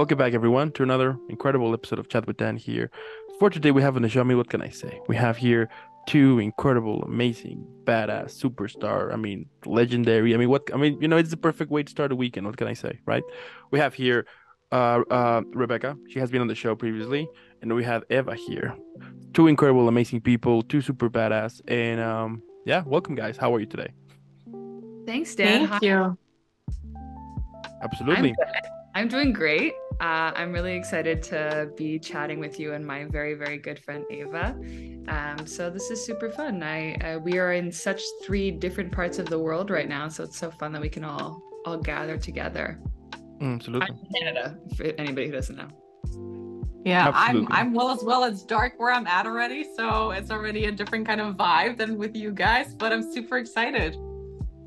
Welcome back, everyone, to another incredible episode of Chat with Dan here. For today, we have on the show, I mean, what can I say? We have here two incredible, amazing, badass, superstar, I mean, legendary. I mean, you know, it's the perfect way to start a weekend. What can I say, right? We have here Rebecca. She has been on the show previously. And we have Eva here. Two incredible, amazing people, two super badass. And yeah, welcome, guys. How are you today? Thanks, Dan. Thank you. Absolutely. I'm doing great. I'm really excited to be chatting with you and my very, very good friend, Eva. So this is super fun. We are in such three different parts of the world right now. So it's so fun that we can all gather together. Absolutely. I'm in Canada, if anybody who doesn't know. Yeah, absolutely. I'm well, it's dark where I'm at already. So it's already a different kind of vibe than with you guys, but I'm super excited.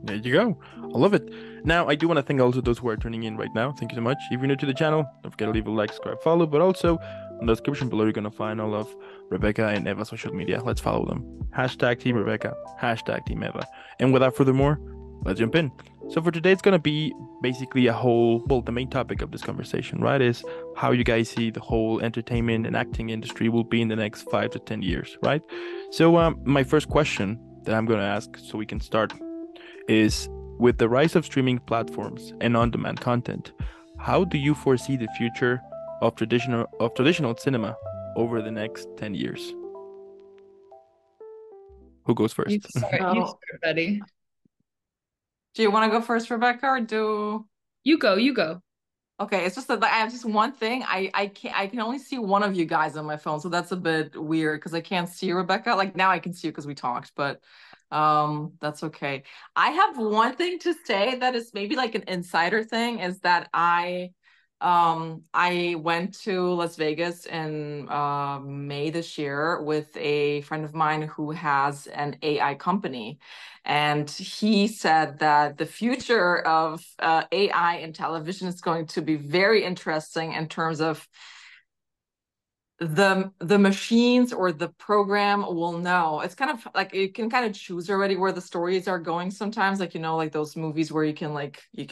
There you go. I love it. Now, I do want to thank also those who are tuning in right now. Thank you so much. If you're new to the channel, don't forget to leave a like, subscribe, follow. But also, in the description below, you're going to find all of Rebecca and Eva's social media. Let's follow them. Hashtag Team Rebecca, hashtag Team Eva. And without further more, let's jump in. So for today, it's going to be basically a whole, well, the main topic of this conversation, right, is how you guys see the whole entertainment and acting industry will be in the next 5 to 10 years, right? So my first question that I'm going to ask so we can start is, with the rise of streaming platforms and on-demand content, how do you foresee the future of traditional cinema over the next 10 years? Who goes first? You start, buddy. Do you want to go first, Rebecca, or do you go? You go. Okay, it's just that I have just one thing. I can only see one of you guys on my phone, so that's a bit weird because I can't see Rebecca. Like now I can see you because we talked, but. That's okay. I have one thing to say that is maybe like an insider thing, is that I went to Las Vegas in May this year with a friend of mine who has an AI company. And he said that the future of AI in television is going to be very interesting in terms of the machines, or the program will know. It's kind of like you can kind of choose already where the stories are going sometimes, like, you know, like those movies where you can like you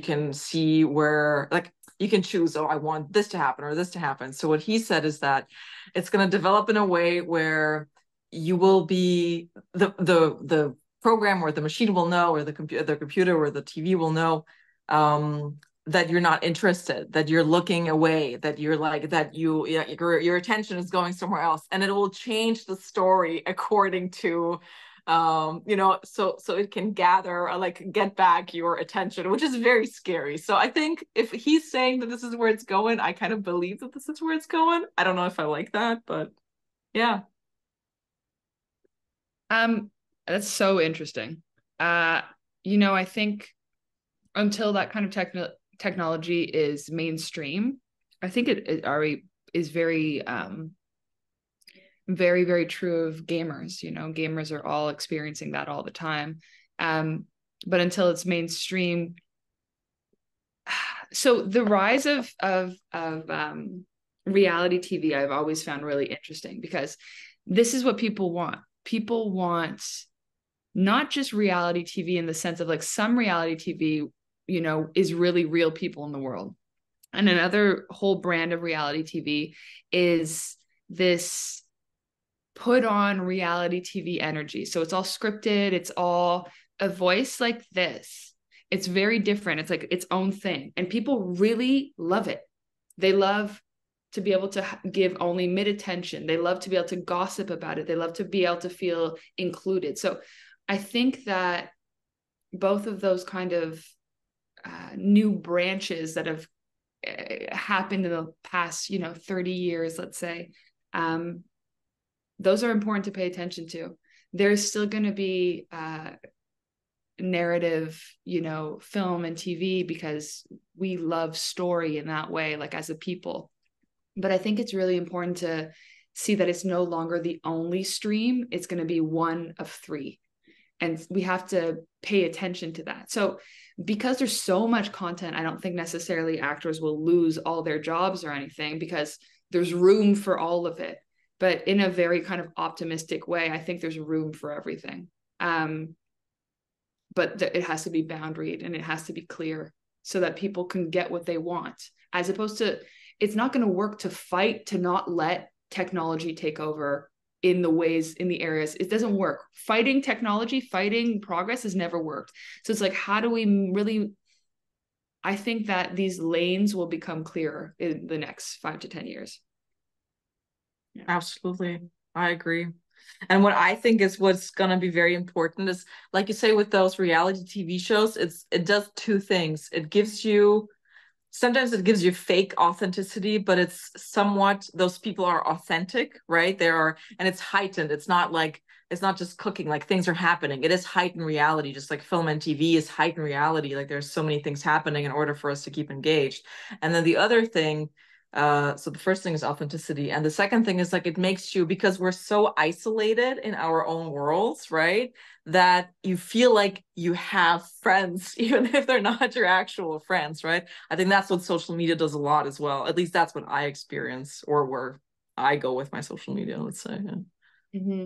can see where, like, you can choose, oh, I want this to happen or this to happen. So what he said is that it's going to develop in a way where you will be the program, or the machine will know, or the computer or the TV will know that you're not interested, that you're looking away, that you're like, that your attention is going somewhere else, and it will change the story according to, you know, so it can gather, like, get back your attention, which is very scary. So I think if he's saying that this is where it's going, I kind of believe that this is where it's going. I don't know if I like that, but yeah. That's so interesting. You know, I think until that kind of technology is mainstream, I think it already is very very, very true of gamers. You know, gamers are all experiencing that all the time, but until it's mainstream. So the rise of reality TV, I've always found really interesting, because this is what people want. People want not just reality TV in the sense of, like, some reality TV, you know, is really real people in the world. And another whole brand of reality TV is this put on reality TV energy. So it's all scripted. It's all a voice like this. It's very different. It's like its own thing. And people really love it. They love to be able to give only mid attention. They love to be able to gossip about it. They love to be able to feel included. So I think that both of those kind of new branches that have happened in the past, you know, 30 years, let's say, those are important to pay attention to. There's still going to be narrative, you know, film and TV, because we love story in that way, like, as a people. But I think it's really important to see that it's no longer the only stream. It's going to be one of three. And we have to pay attention to that. So because there's so much content, I don't think necessarily actors will lose all their jobs or anything, because there's room for all of it. But in a very kind of optimistic way, I think there's room for everything. But it has to be boundaried, and it has to be clear. so that people can get what they want, as opposed to, it's not going to work to fight to not let technology take over in the ways, in the areas. It doesn't work. Fighting technology, fighting progress has never worked. So it's like, how do we really, I think that these lanes will become clearer in the next 5 to 10 years. Yeah. Absolutely. I agree. And what I think is what's going to be very important is, like you say, with those reality TV shows, it does two things. It gives you, sometimes it gives you fake authenticity, but it's somewhat, those people are authentic, right? They are, and it's heightened. It's not like, it's not just cooking, like things are happening. It is heightened reality, just like film and TV is heightened reality. Like there's so many things happening in order for us to keep engaged. And then the other thing, so the first thing is authenticity, and the second thing is, like, it makes you, because we're so isolated in our own worlds, right, that you feel like you have friends even if they're not your actual friends, right? I think that's what social media does a lot as well. At least that's what I experience, or where I go with my social media, let's say. Yeah, mm-hmm.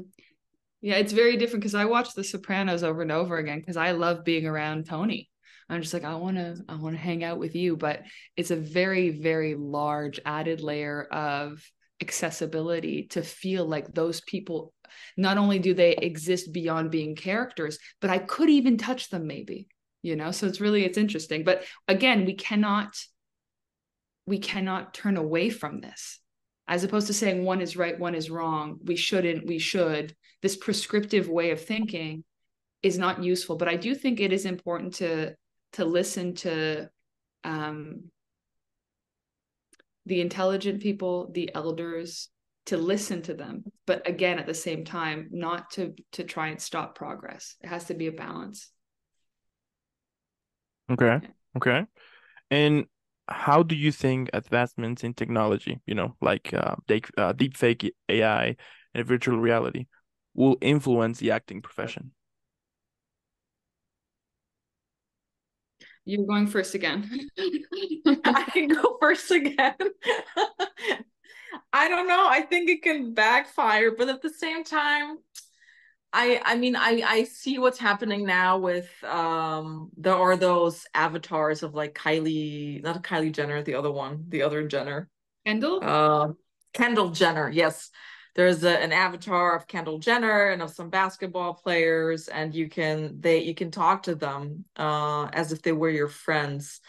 Yeah, it's very different, because I watch The Sopranos over and over again because I love being around Tony. I'm just like, I want to hang out with you. But it's a very, very large added layer of accessibility to feel like those people, not only do they exist beyond being characters, but I could even touch them maybe, you know? So it's interesting. But again, we cannot turn away from this. As opposed to saying one is right, one is wrong. We should, this prescriptive way of thinking is not useful. But I do think it is important to listen to the intelligent people, the elders, to listen to them. But again, at the same time, not to try and stop progress. It has to be a balance. Okay. And how do you think advancements in technology, you know, like deepfake AI and virtual reality, will influence the acting profession? You're going first again. I can go first again. I don't know. I think it can backfire, but at the same time, I mean, I see what's happening now with, there are those avatars of like not Kylie Jenner, the other Jenner. Kendall? Kendall Jenner, yes. There's an avatar of Kendall Jenner and of some basketball players, and you can talk to them as if they were your friends.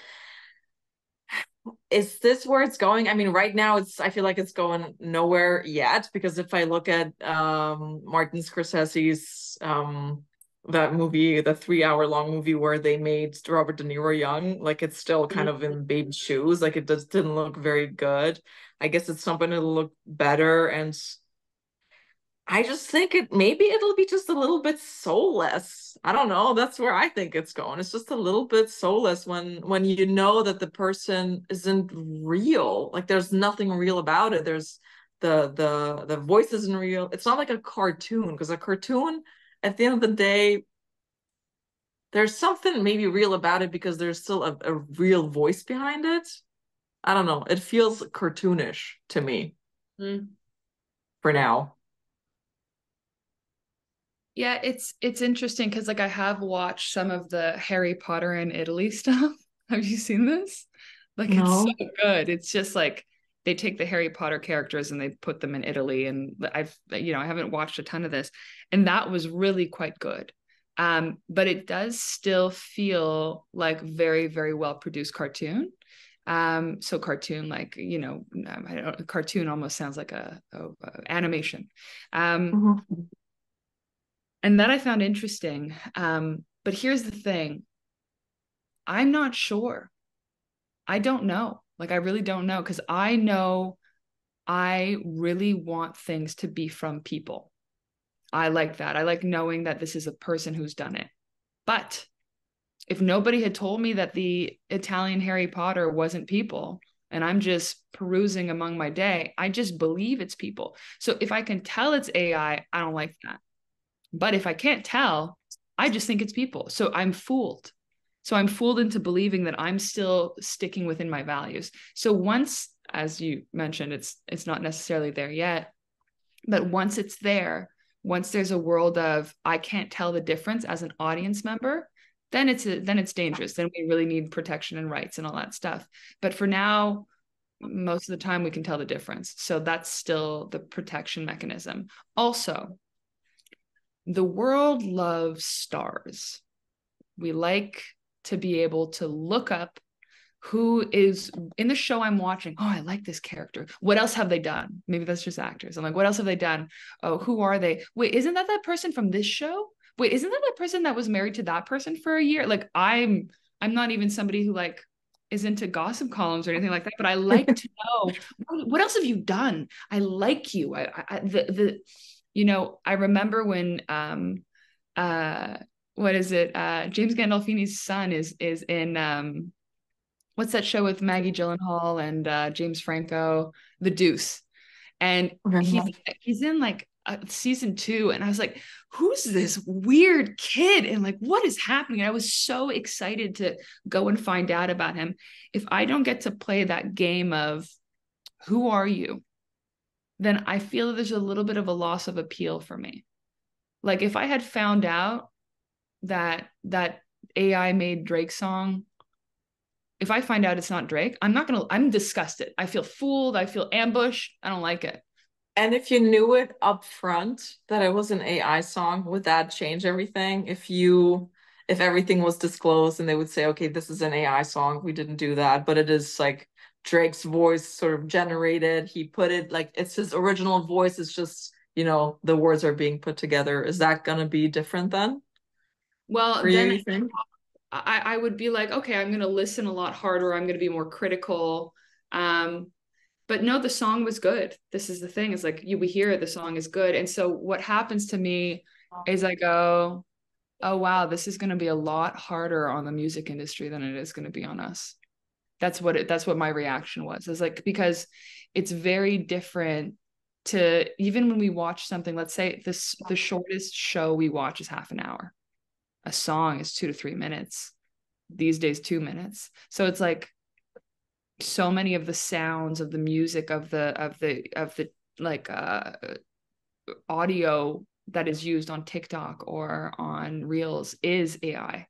Is this where it's going? I mean, right now I feel like it's going nowhere yet, because if I look at Martin Scorsese's that movie, the 3-hour-long movie where they made Robert De Niro young, like it's still kind of in baby shoes. Like it just didn't look very good. I guess it's something that'll look better, and I just think maybe it'll be just a little bit soulless. I don't know. That's where I think it's going. It's just a little bit soulless when you know that the person isn't real. Like there's nothing real about it. There's the voice isn't real. It's not like a cartoon, because a cartoon, at the end of the day, there's something maybe real about it because there's still a real voice behind it. I don't know. It feels cartoonish to me for now. Yeah, it's interesting because like I have watched some of the Harry Potter in Italy stuff. Have you seen this? Like no. It's so good. It's just like they take the Harry Potter characters and they put them in Italy. And I haven't watched a ton of this, and that was really quite good. But it does still feel like very, very well produced cartoon. So cartoon, like, you know, I don't know, cartoon almost sounds like a animation. And that I found interesting. But here's the thing. I'm not sure. I don't know. Like, I really don't know, because I know I really want things to be from people. I like that. I like knowing that this is a person who's done it. But if nobody had told me that the Italian Harry Potter wasn't people, and I'm just perusing among my day, I just believe it's people. So if I can tell it's AI, I don't like that. But if I can't tell, I just think it's people. So I'm fooled. So I'm fooled into believing that I'm still sticking within my values. So once, as you mentioned, it's not necessarily there yet, but once it's there, once there's a world of, I can't tell the difference as an audience member, then it's dangerous. Then we really need protection and rights and all that stuff. But for now, most of the time we can tell the difference. So that's still the protection mechanism. Also, the world loves stars. We like to be able to look up who is in the show I'm watching. Oh, I like this character. What else have they done? Maybe that's just actors. I'm like, what else have they done? Oh, who are they? Wait, isn't that that person from this show? Wait, isn't that that person that was married to that person for a year? Like, I'm not even somebody who like is into gossip columns or anything like that, but I like to know what else have you done? I like you. I remember when, what is it? James Gandolfini's son is in, what's that show with Maggie Gyllenhaal and James Franco, The Deuce. And he's in like season 2. And I was like, who's this weird kid? And like, what is happening? And I was so excited to go and find out about him. If I don't get to play that game of who are you, then I feel there's a little bit of a loss of appeal for me. Like if I had found out that AI made Drake song, if I find out it's not Drake, I'm disgusted. I feel fooled. I feel ambushed. I don't like it. And if you knew it up front that it was an AI song, would that change everything? If everything was disclosed and they would say, okay, this is an AI song, we didn't do that, but it is like Drake's voice sort of generated. He put it like, it's his original voice. It's just, the words are being put together. Is that going to be different then? Well, then I would be like, okay, I'm going to listen a lot harder. I'm going to be more critical. But no, the song was good. This is the thing. It's like we hear the song is good. And so what happens to me is I go, oh, wow, this is going to be a lot harder on the music industry than it is going to be on us. That's what my reaction was. It's like, because it's very different to even when we watch something, let's say the shortest show we watch is half an hour. A song is 2 to 3 minutes. These days, 2 minutes. So it's like so many of the sounds of the music of the like audio that is used on TikTok or on Reels is AI.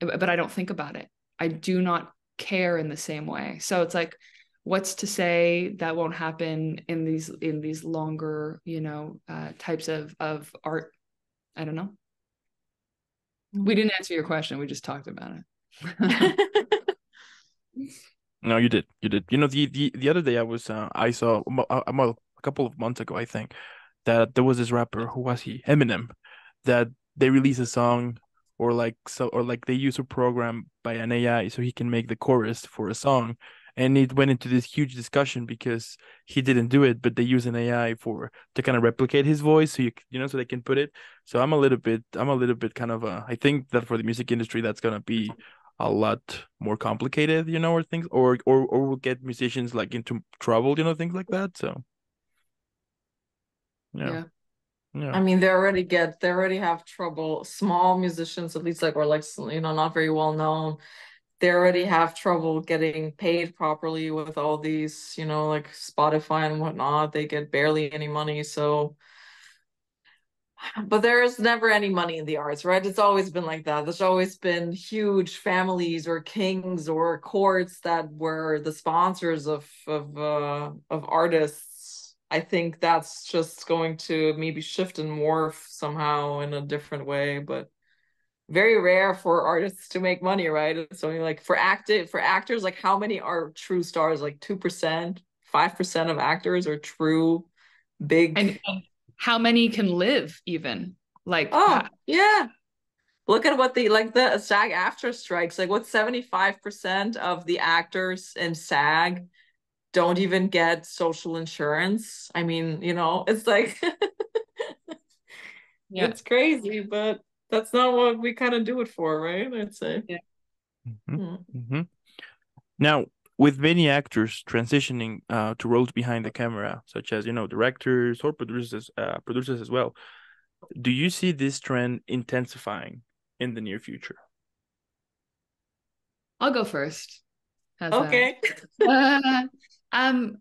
But I don't think about it. I do not care in the same way. So it's like, what's to say that won't happen in these longer, types of art? I don't know. We didn't answer your question. We just talked about it. No, you did. You did. The other day I saw a couple of months ago, I think, that there was this rapper, who was he? Eminem, that they release a song or they use a program by an AI so he can make the chorus for a song. And it went into this huge discussion because he didn't do it, but they use an AI to kind of replicate his voice, so so they can put it. So I'm a little bit kind of I think that for the music industry, that's gonna be a lot more complicated, or things, or we'll get musicians like into trouble, things like that. So yeah. I mean, they already have trouble. Small musicians, at least not very well known. They already have trouble getting paid properly with all these, like Spotify and whatnot. They get barely any money. So, but there is never any money in the arts, right? It's always been like that. There's always been huge families or kings or courts that were the sponsors of artists. I think that's just going to maybe shift and morph somehow in a different way, but very rare for artists to make money, right? It's only like for actors, like how many are true stars? Like 2%, 5% of actors are true big. And how many can live even? Like, yeah. Look at what the SAG-AFTRA strikes. Like what 75% of the actors in SAG don't even get social insurance. I mean, it's like, yeah. It's crazy, but that's not what we kind of do it for, right? I'd say. Yeah. Mm-hmm. Mm-hmm. Now, with many actors transitioning to roles behind the camera, such as directors or producers as well, do you see this trend intensifying in the near future? I'll go first. Okay. I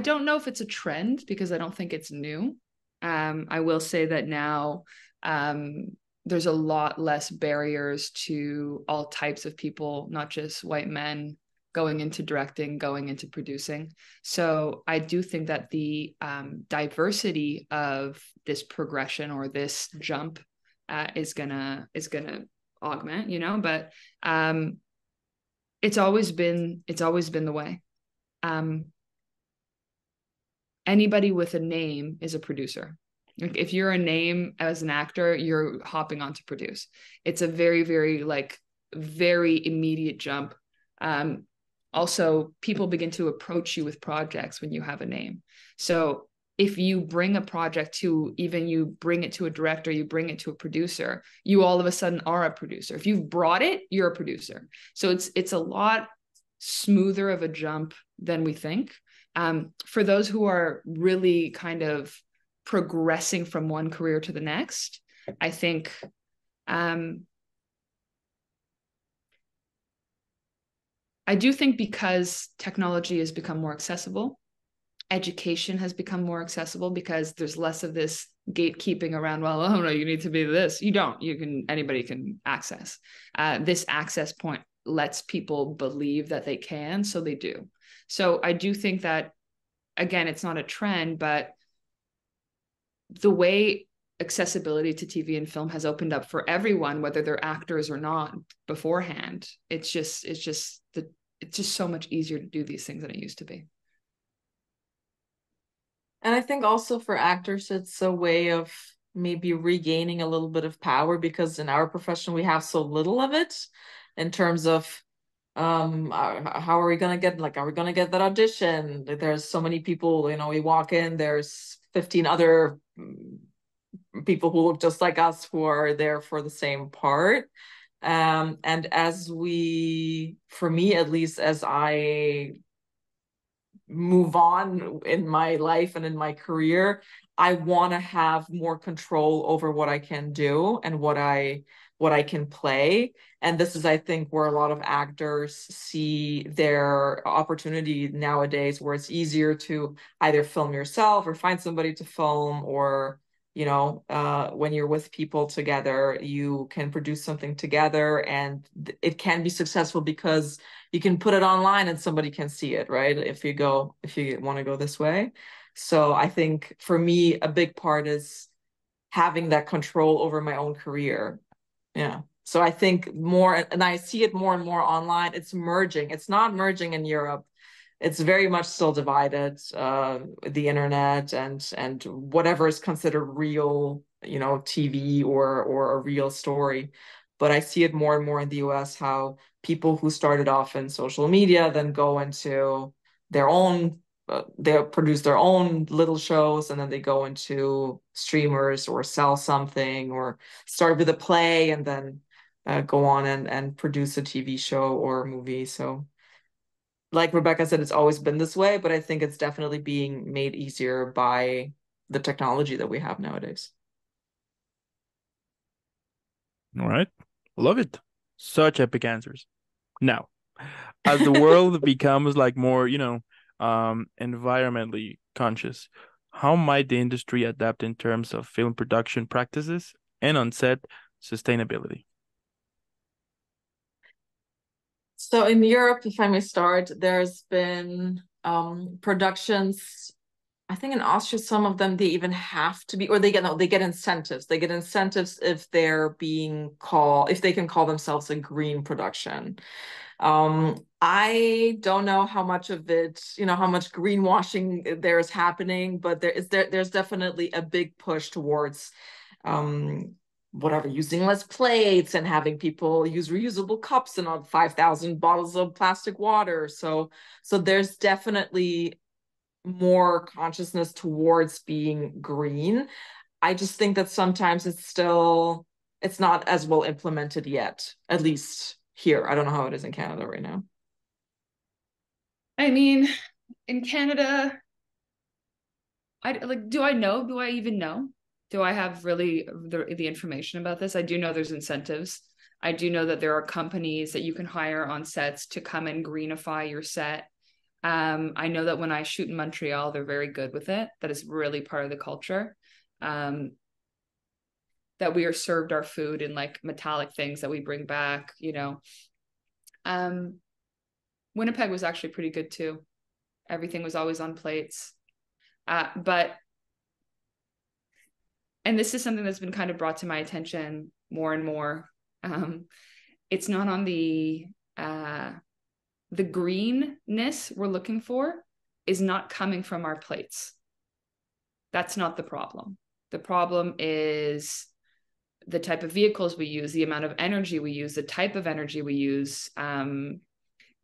don't know if it's a trend because I don't think it's new. I will say that now. there's a lot less barriers to all types of people, not just white men, going into directing, going into producing. So I do think that the diversity of this progression or this jump is gonna augment, you know. But it's always been the way. Anybody with a name is a producer. Like, if you're a name as an actor, you're hopping on to produce. It's a very, very, like, very immediate jump. Also, people begin to approach you with projects when you have a name. So if you bring a project to, even you bring it to a director, you bring it to a producer, you all of a sudden are a producer. If you've brought it, you're a producer. So it's a lot smoother of a jump than we think. For those who are really kind of progressing from one career to the next, I think I do think because technology has become more accessible, education has become more accessible, because there's less of this gatekeeping around, well, oh no, you need to be this. You don't, anybody can access. This access point lets people believe that they can, so they do. So I do think that, again, it's not a trend, but the way accessibility to TV and film has opened up for everyone, whether they're actors or not beforehand, it's just so much easier to do these things than it used to be. And I think also for actors, it's a way of maybe regaining a little bit of power, because in our profession, we have so little of it in terms of how are we going to get, like, are we going to get that audition? There's so many people, you know, we walk in, there's 15 other people who look just like us who are there for the same part. And as we, for me at least, as I move on in my life and in my career, I want to have more control over what I can do and what I can play. And this is, I think, where a lot of actors see their opportunity nowadays, where it's easier to either film yourself or find somebody to film, or, you know, when you're with people together, you can produce something together, and it can be successful because you can put it online and somebody can see it, right? If you want to go this way. So I think for me, a big part is having that control over my own career. Yeah. So I think more, and I see it more and more online, it's merging. It's not merging in Europe. It's very much still divided, the internet and whatever is considered real, you know, TV or a real story. But I see it more and more in the US, how people who started off in social media then go into their own, they produce their own little shows, and then they go into streamers or sell something or start with a play and then go on and produce a TV show or a movie. So like Rebecca said, it's always been this way, but I think it's definitely being made easier by the technology that we have nowadays. All right. Love it. Such epic answers. Now, as the world becomes like more, you know, environmentally conscious, how might the industry adapt in terms of film production practices and on-set sustainability? So in Europe, if I may start, there's been productions, I think in Austria, some of them, they even have to be, or they get incentives. They get incentives if they're if they can call themselves a green production. I don't know how much of it, you know, how much greenwashing there is happening, but there's definitely a big push towards using less plates and having people use reusable cups and not 5,000 bottles of plastic water. So there's definitely more consciousness towards being green. I just think that sometimes it's not as well implemented yet, at least here. I don't know how it is in Canada right now. I mean, in Canada, do I even know? Do I have really the information about this? I do know there's incentives. I do know that there are companies that you can hire on sets to come and greenify your set. I know that when I shoot in Montreal, they're very good with it. That is really part of the culture. that we are served our food in like metallic things that we bring back, you know. Winnipeg was actually pretty good too. Everything was always on plates. And this is something that's been kind of brought to my attention more and more. It's not on the greenness we're looking for is not coming from our plates. That's not the problem. The problem is the type of vehicles we use, the amount of energy we use, the type of energy we use,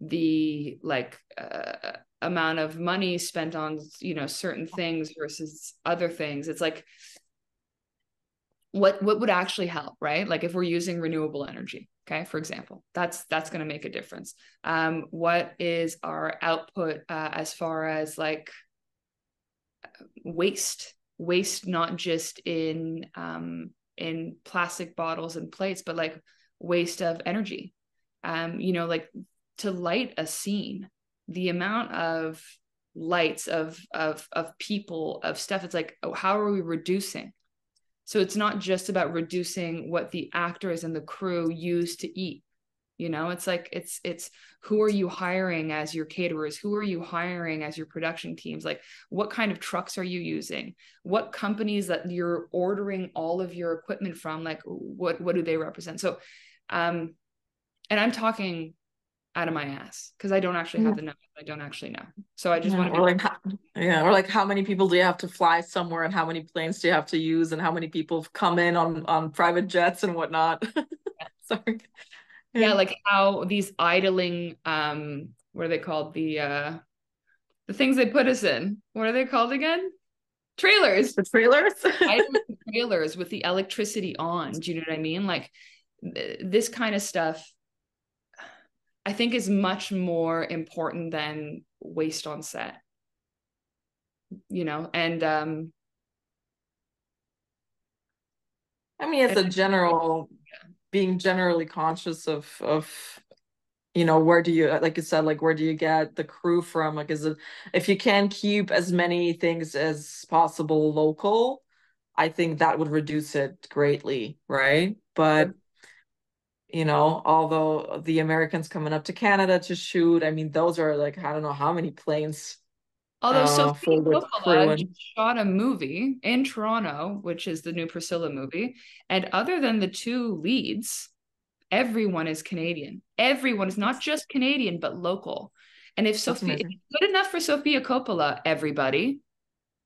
the like amount of money spent on, you know, certain things versus other things. It's like, what would actually help, right? Like if we're using renewable energy, okay, for example, that's going to make a difference. What is our output as far as like waste, not just in plastic bottles and plates, but like waste of energy, you know, like to light a scene, the amount of lights of people, of stuff. It's like, oh, how are we reducing? So it's not just about reducing what the actors and the crew use to eat. You know, it's like, it's who are you hiring as your caterers? Who are you hiring as your production teams? Like what kind of trucks are you using? What companies that you're ordering all of your equipment from? Like what do they represent? So, and I'm talking out of my ass because I don't actually have the numbers. I don't actually know. So I just want to be like how many people do you have to fly somewhere and how many planes do you have to use and how many people come in on private jets and whatnot. Sorry. Yeah, like how these idling, what are they called? The things they put us in. What are they called again? Trailers. The trailers? Idling trailers with the electricity on. Do you know what I mean? Like this kind of stuff, I think is much more important than waste on set, you know? And I mean, it's a general... being generally conscious of, you know, where do you, like you said, like, where do you get the crew from? Like, is it, if you can keep as many things as possible local, I think that would reduce it greatly, right? But, you know, although the Americans coming up to Canada to shoot, I mean, those are like, I don't know how many planes. Although Sophia Coppola shot a movie in Toronto, which is the new Priscilla movie. And other than the two leads, everyone is Canadian. Everyone is not just Canadian, but local. And if Sophia is good enough for Sophia Coppola, everybody,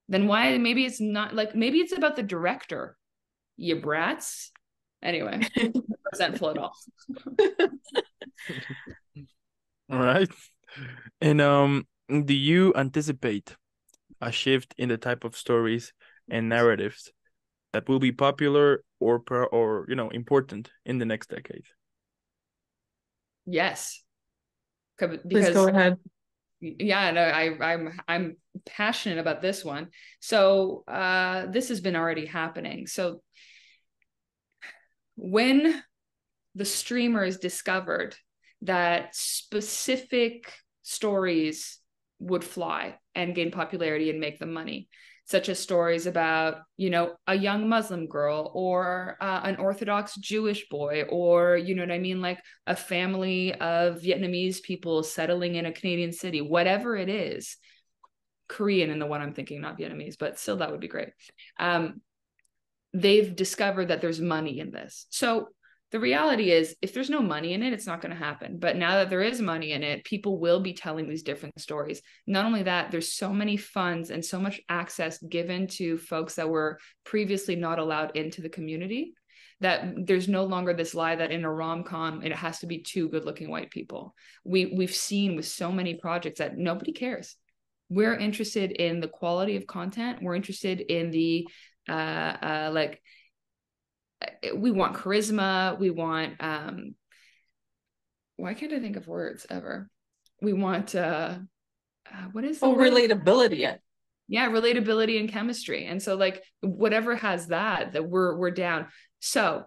then why? Maybe it's not like, maybe it's about the director, you brats. Anyway, resentful at all. All right. And, do you anticipate a shift in the type of stories and narratives that will be popular or you know, important in the next decade? Yes. Because, please go ahead. Yeah, no, I'm passionate about this one. So this has been already happening. So when the streamers discovered that specific stories would fly and gain popularity and make them money, such as stories about, you know, a young Muslim girl or an Orthodox Jewish boy, or, you know what I mean? Like a family of Vietnamese people settling in a Canadian city, whatever it is, Korean in the one I'm thinking, not Vietnamese, but still that would be great. They've discovered that there's money in this. So the reality is if there's no money in it, it's not going to happen. But now that there is money in it, people will be telling these different stories. Not only that, there's so many funds and so much access given to folks that were previously not allowed into the community that there's no longer this lie that in a rom-com, it has to be two good-looking white people. We've seen with so many projects that nobody cares. We're interested in the quality of content. We're interested in the we want charisma. We want, why can't I think of words ever? We want, what is the word? Relatability. Yeah. Relatability and chemistry. And so like, whatever has that we're down. So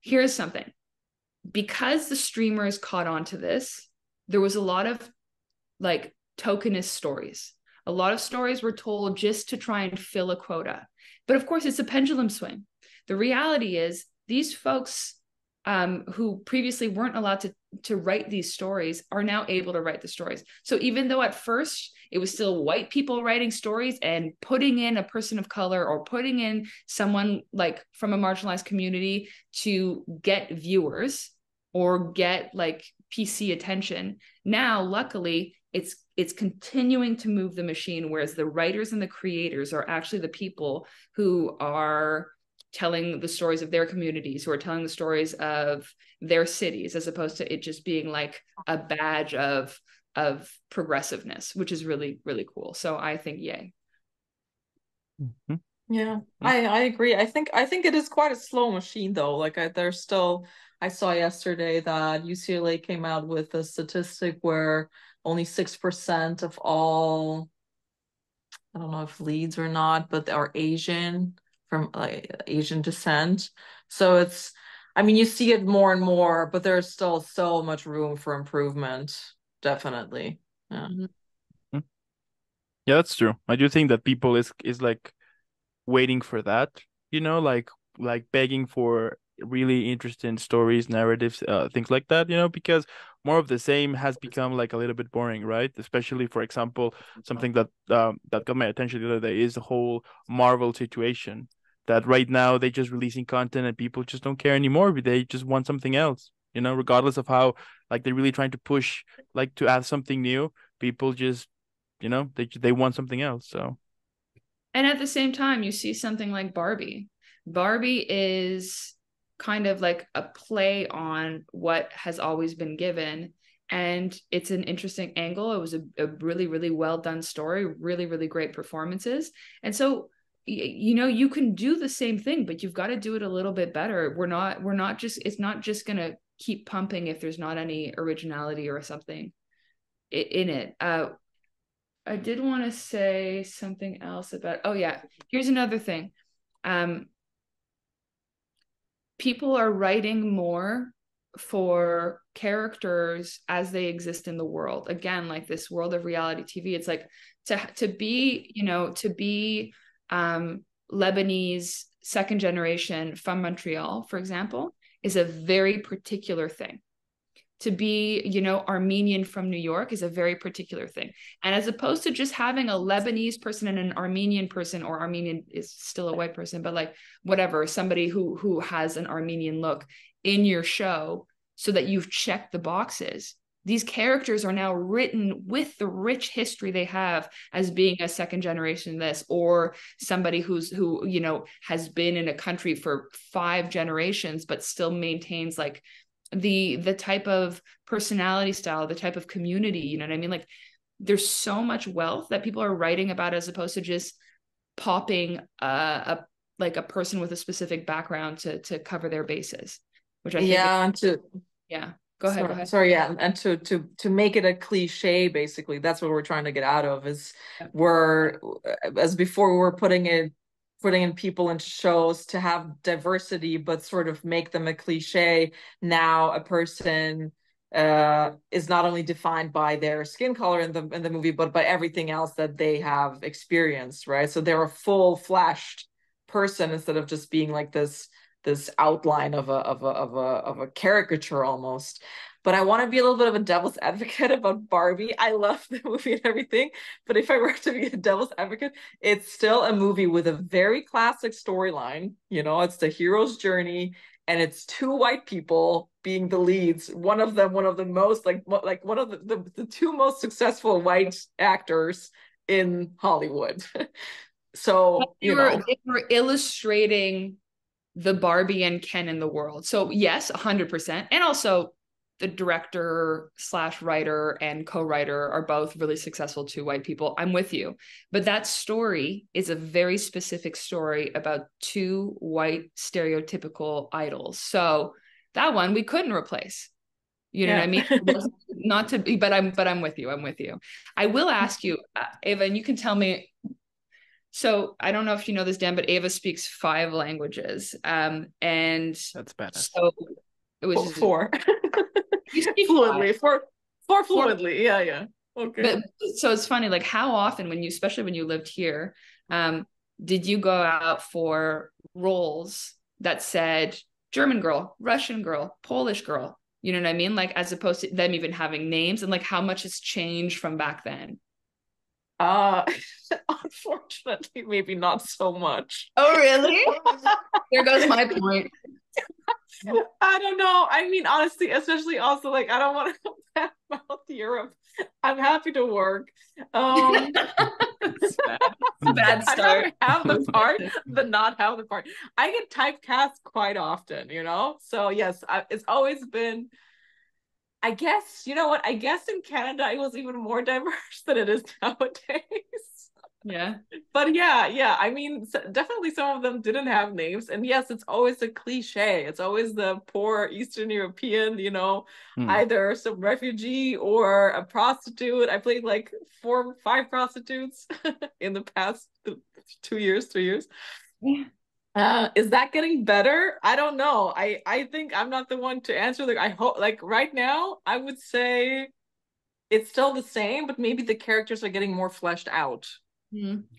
here's something, because the streamers caught on to this, there was a lot of like tokenist stories. A lot of stories were told just to try and fill a quota, but of course it's a pendulum swing. The reality is these folks who previously weren't allowed to write these stories are now able to write the stories. So even though at first it was still white people writing stories and putting in a person of color or putting in someone like from a marginalized community to get viewers or get like PC attention, now luckily it's continuing to move the machine, whereas the writers and the creators are actually the people who are telling the stories of their communities, who are telling the stories of their cities, as opposed to it just being like a badge of progressiveness, which is really, really cool. So I think, yay. Yeah, I agree. I think it is quite a slow machine though. Like there's still, I saw yesterday that UCLA came out with a statistic where only 6% of all, I don't know if leads or not, but are Asian, from Asian descent. So it's, I mean, you see it more and more, but there's still so much room for improvement. Definitely. Yeah. Mm-hmm. Yeah, that's true. I do think that people is like waiting for that, you know, like begging for really interesting stories, narratives, things like that, you know, because more of the same has become like a little bit boring, right? Especially, for example, something that that got my attention the other day is the whole Marvel situation, that right now they're just releasing content and people just don't care anymore. They just want something else, you know, regardless of how like they're really trying to push, like to add something new, people just, you know, they want something else. So, and at the same time, you see something like Barbie. Barbie is kind of like a play on what has always been given, and it's an interesting angle. It was a really, really well done story, really, really great performances. And so, you know, you can do the same thing, but you've got to do it a little bit better. We're not just, it's not just going to keep pumping if there's not any originality or something in it. I did want to say something else about, oh yeah, here's another thing. People are writing more for characters as they exist in the world. Again, like this world of reality TV, it's like to be, you know, to be Lebanese second generation from Montreal, for example, is a very particular thing. To be, you know, Armenian from New York is a very particular thing. And as opposed to just having a Lebanese person and an Armenian person, or Armenian is still a white person, but like whatever, somebody who has an Armenian look in your show so that you've checked the boxes, these characters are now written with the rich history they have as being a second generation this, or somebody who, you know, has been in a country for 5 generations, but still maintains like the type of personality style, the type of community, you know what I mean? Like there's so much wealth that people are writing about, as opposed to just popping a person with a specific background to cover their bases, which I think and to make it a cliche, basically. That's what we're trying to get out of, is we're, as before, we were putting in people into shows to have diversity, but sort of make them a cliche. Now a person is not only defined by their skin color in the movie, but by everything else that they have experienced, right? So they're a full-fleshed person instead of just being like this outline of a caricature almost. But I want to be a little bit of a devil's advocate about Barbie. I love the movie and everything, but if I were to be a devil's advocate, it's still a movie with a very classic storyline. You know, it's the hero's journey, and it's 2 white people being the leads. One of them, one of the most, like one of the 2 most successful white actors in Hollywood. So they were illustrating the Barbie and Ken in the world. So yes, 100%. And also, the director / writer and co-writer are both really successful 2 white people. I'm with you. But that story is a very specific story about 2 white stereotypical idols. So that one we couldn't replace. You know what I mean? Not to be, but I'm with you. I'm with you. I will ask you, Eva, and you can tell me. So I don't know if you know this, Dan, but Eva speaks 5 languages. And that's badass. So it was just 4. You speak fluently, 4 fluently, yeah, okay. But, so it's funny, like how often when you, especially when you lived here, did you go out for roles that said German girl, Russian girl, Polish girl, you know what I mean? Like, as opposed to them even having names, and like how much has changed from back then. Unfortunately, maybe not so much. Oh, really? There goes my point. I don't know. I mean, honestly, especially also, like, I don't want to bad mouth Europe. I'm happy to work. It's bad start. I don't have the part, but not have the part. I get typecast quite often, you know? So yes, it's always been, I guess, you know what? I guess in Canada, it was even more diverse than it is nowadays. Yeah. But yeah. I mean, definitely some of them didn't have names. And yes, it's always a cliche. It's always the poor Eastern European, you know, either some refugee or a prostitute. I played like 4 or 5 prostitutes in the past 2 years, 3 years. Yeah. Is that getting better? I don't know. I think I'm not the one to answer. Like, I hope, like, right now, I would say it's still the same, but maybe the characters are getting more fleshed out.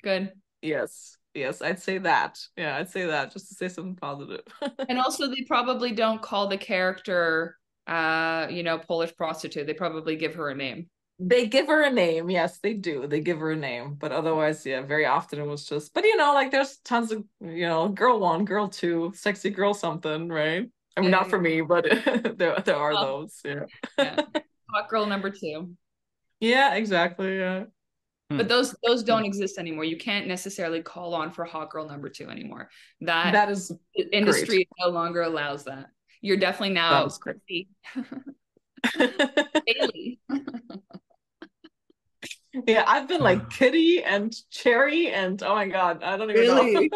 Good. Yes, I'd say that. Yeah, I'd say that, just to say something positive. And also, they probably don't call the character, you know, Polish prostitute. They probably give her a name. They give her a name. Yes, they do. They give her a name. But otherwise, yeah, very often it was just, but you know, like, there's tons of, you know, girl 1, girl 2, sexy girl something, right? I mean, not for me, but there are those. Yeah. Hot girl number 2. Yeah, exactly. Yeah. But those don't exist anymore. You can't necessarily call on for hot girl number 2 anymore. That is the industry great. No longer allows that. You're definitely now crazy. Daily. Yeah, I've been like Kitty and Cherry and oh my god, I don't even know.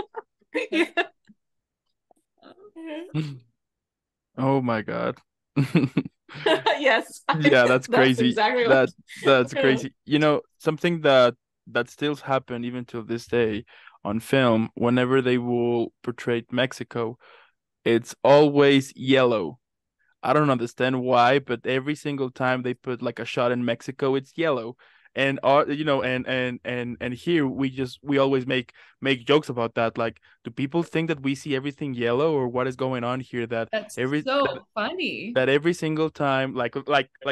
Yeah. Oh my god. Yes. Yeah, that's crazy. Exactly. That's crazy. You know, something that still happens even till this day on film, whenever they will portray Mexico, it's always yellow. I don't understand why, but every single time they put like a shot in Mexico, it's yellow. And you know, and here we always make jokes about that. Like, do people think that we see everything yellow, or what is going on here? That's so funny. That every single time, like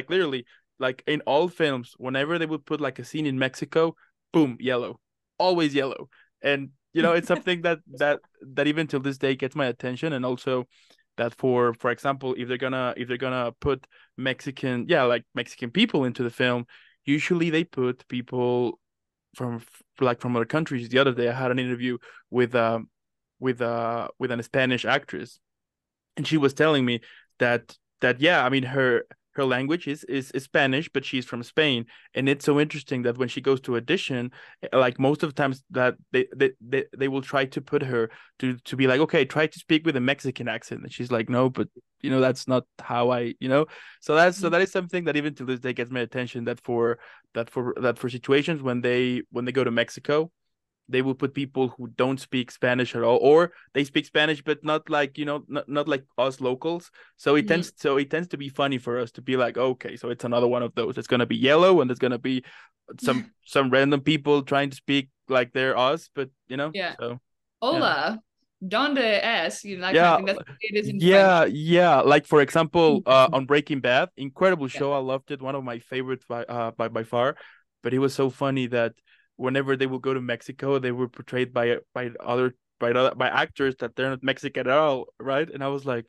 literally, like in all films, whenever they would put like a scene in Mexico, boom, yellow, always yellow. And you know, it's something that even till this day gets my attention. And also, that for example, if they're gonna put Mexican people into the film. Usually they put people from other countries. The other day I had an interview with a Spanish actress, and she was telling me that yeah, I mean her language is Spanish, but she's from Spain, and it's so interesting that when she goes to audition, like most of the times that they will try to put her to be like, okay, try to speak with a Mexican accent, and she's like, no, but you know, that's not how I, you know, so that is something that even to this day gets my attention. That for situations when they go to Mexico, they will put people who don't speak Spanish at all, or they speak Spanish but not like, you know, not like us locals. So it tends to be funny for us to be like, okay, so it's another one of those. It's gonna be yellow, and there's gonna be some random people trying to speak like they're us, but you know, yeah. So, hola, yeah. Donde es? You know, like, yeah, I think that's what it is in French. Yeah. Like for example, on Breaking Bad, incredible show. I loved it. One of my favorites by far. But it was so funny that whenever they would go to Mexico, they were portrayed by actors that they're not Mexican at all, right? And I was like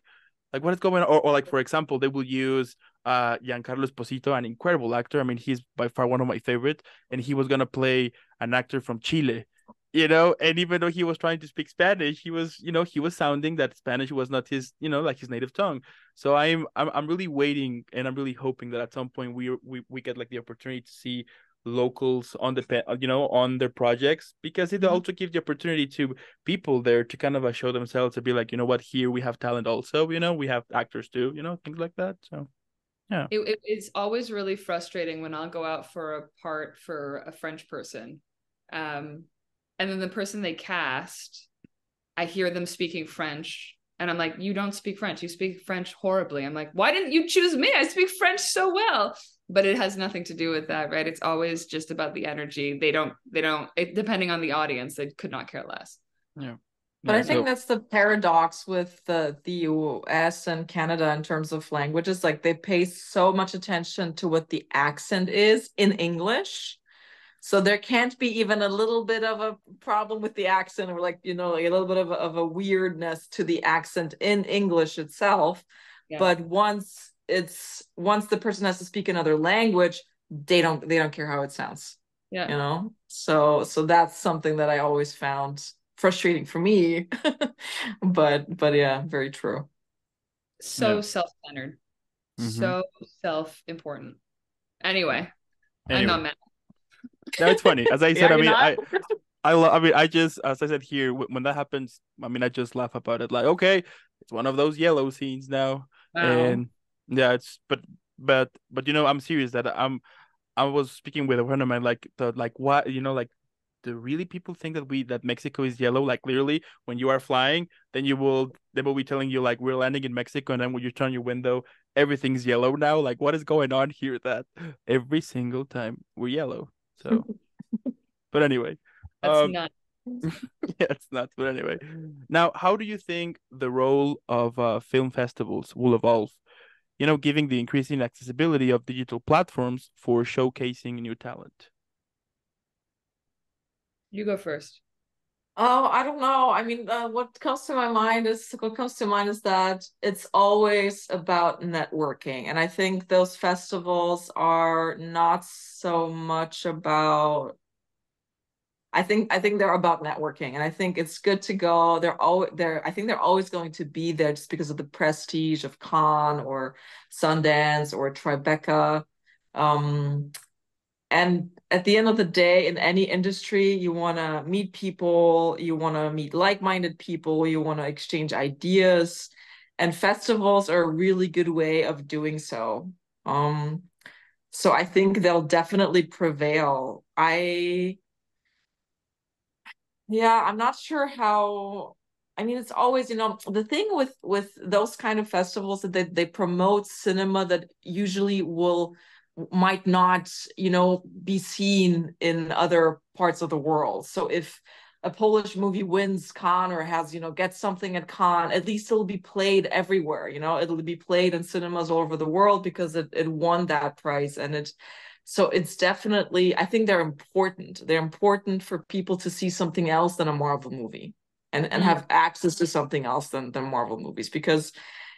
what is going on? Or like for example, they will use Giancarlo Esposito, an incredible actor. I mean, he's by far one of my favorite, and he was gonna play an actor from Chile, you know. And even though he was trying to speak Spanish, he was sounding that Spanish was not his, you know, like his native tongue. So I'm really waiting, and I'm really hoping that at some point we get like the opportunity to see locals on the, you know, on their projects, because it also gives the opportunity to people there to kind of like show themselves, to be like, you know what, here we have talent also, you know, we have actors too, you know, things like that. So yeah, it's always really frustrating when I'll go out for a part for a French person, and then the person they cast, I hear them speaking French, and I'm like, you don't speak French, you speak French horribly. I'm like, why didn't you choose me? I speak French so well. But it has nothing to do with that, right? It's always just about the energy. Depending on the audience, they could not care less. Yeah. But yeah, I think that's the paradox with the US and Canada in terms of languages. Like, they pay so much attention to what the accent is in English. So there can't be even a little bit of a problem with the accent, or like, you know, like a little bit of a weirdness to the accent in English itself. Yeah. But once the person has to speak another language, they don't care how it sounds. Yeah. You know? So that's something that I always found frustrating for me. but yeah, very true. So self-centered. Mm-hmm. So self-important. Anyway. I'm not mad. No, it's funny. As I said, yeah, I mean, as I said here, when that happens, I mean, I just laugh about it. Like, okay, it's one of those yellow scenes now, and yeah, it's but you know, I'm serious that I was speaking with a friend of mine, what, you know, like, do really people think that Mexico is yellow? Like, clearly, when you are flying, then they will be telling you like, we're landing in Mexico, and then when you turn your window, everything's yellow now. Like, what is going on here? That every single time we're yellow. So, but anyway, that's nuts. Yeah, it's nuts. But anyway, now, how do you think the role of film festivals will evolve? You know, given the increasing accessibility of digital platforms for showcasing new talent. You go first. Oh, I don't know. I mean, what comes to mind is that it's always about networking. And I think those festivals are not so much about, I think they're about networking. And I think it's good to go. I think they're always going to be there just because of the prestige of Cannes or Sundance or Tribeca. And at the end of the day, in any industry, you want to meet people, you want to meet like-minded people, you want to exchange ideas, and festivals are a really good way of doing so. So I think they'll definitely prevail. I'm not sure how. I mean, it's always, you know, the thing with those kind of festivals that they promote cinema that usually might not, you know, be seen in other parts of the world. So if a Polish movie wins Cannes or has, you know, gets something at Cannes, at least it'll be played everywhere, you know, it'll be played in cinemas all over the world because it won that prize. And it's definitely, I think they're important. They're important for people to see something else than a Marvel movie and have access to something else than Marvel movies, because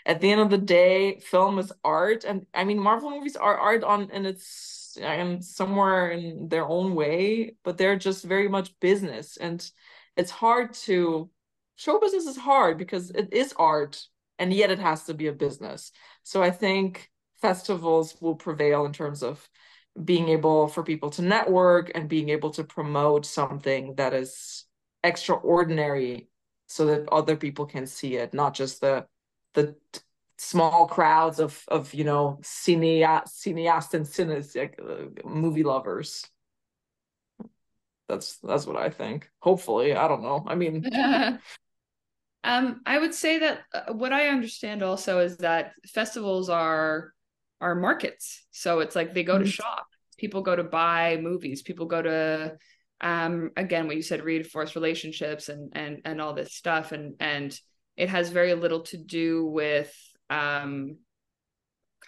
at the end of the day, film is art, and I mean, Marvel movies are art somewhere in their own way, but they're just very much business, and it's hard to show business is hard because it is art, and yet it has to be a business. So I think festivals will prevail in terms of being able for people to network and being able to promote something that is extraordinary, so that other people can see it, not just the small crowds of you know, cineast and cines, like, movie lovers. That's what I think. Hopefully, I don't know. I mean, I would say that what I understand also is that festivals are markets. So it's like they go to shop. People go to buy movies. People go to again, what you said, reinforce relationships and all this stuff and. It has very little to do with kind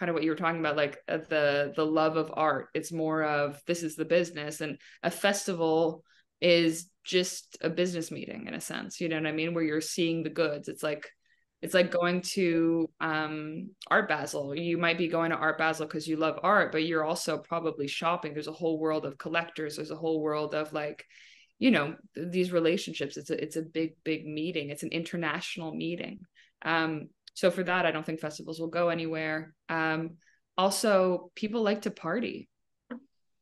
of what you were talking about, like the love of art. It's more of, this is the business, and a festival is just a business meeting in a sense, you know what I mean? Where you're seeing the goods. It's like going to Art Basel. You might be going to Art Basel because you love art, but you're also probably shopping. There's a whole world of collectors. There's a whole world of, like, you know, these relationships. It's a big meeting. It's an international meeting. So for that, I don't think festivals will go anywhere. Also, people like to party,